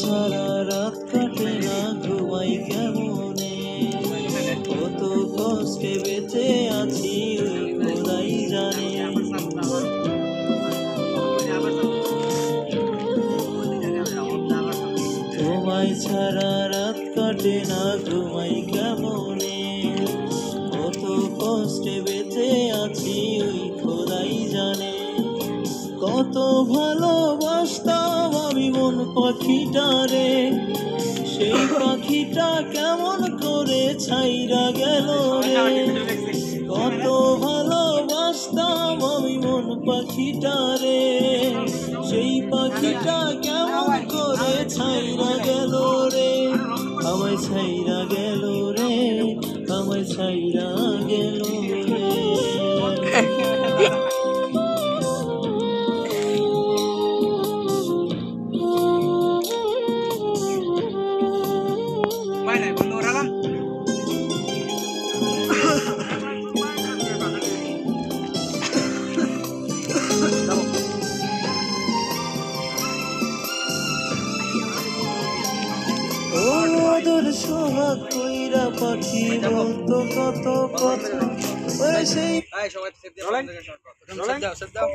সারা রাত কাটে না ঘুমাই কেমনে, কত কষ্টে বেঁচে আছি খোদাই জানে। তোমায় সারা রাত কাটে না ঘুমাই কেমনে, কত কষ্টে বেঁচে আছি খোদাই জানে। কত ভালোবাসতাম আমি মন পাখিটারে, সেই পাখিটা কেমন করে ছাইরা গেল রে। কত ভালোবাসতাম আমি মন পাখিটারে, সেই পাখিটা কেমন করে ছাইরা গেল রে। আমায় ছাইরা গেল রে, আমায় ছাইরা গেল রে। সোহাগ কইরা পাখি বলতো কত কথা।